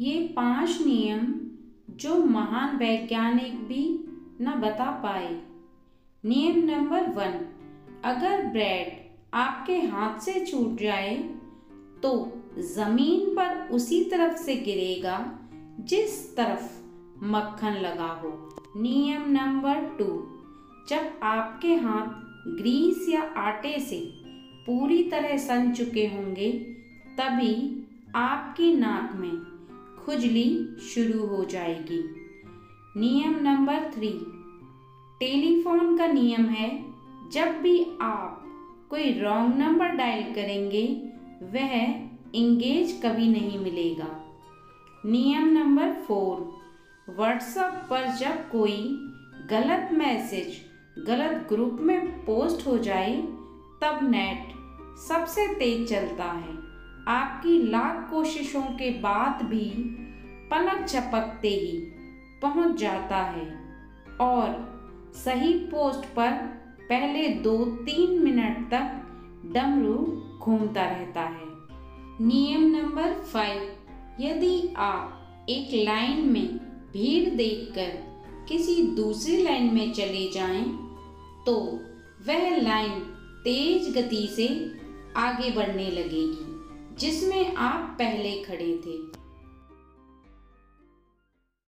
ये 5 नियम जो महान वैज्ञानिक भी न बता पाए। नियम नंबर 1, अगर ब्रेड आपके हाथ से छूट जाए तो ज़मीन पर उसी तरफ से गिरेगा जिस तरफ मक्खन लगा हो। नियम नंबर 2, जब आपके हाथ ग्रीस या आटे से पूरी तरह सन चुके होंगे तभी आपकी नाक में खुजली शुरू हो जाएगी। नियम नंबर 3, टेलीफोन का नियम है, जब भी आप कोई रॉन्ग नंबर डायल करेंगे वह इंगेज कभी नहीं मिलेगा। नियम नंबर 4, व्हाट्सएप पर जब कोई गलत मैसेज गलत ग्रुप में पोस्ट हो जाए तब नेट सबसे तेज चलता है। आपकी लाख कोशिशों के बाद भी पलक झपकते ही पहुंच जाता है और सही पोस्ट पर पहले 2-3 मिनट तक डमरू घूमता रहता है। नियम नंबर 5, यदि आप एक लाइन में भीड़ देखकर किसी दूसरी लाइन में चले जाएं, तो वह लाइन तेज गति से आगे बढ़ने लगेगी जिसमें आप पहले खड़े थे।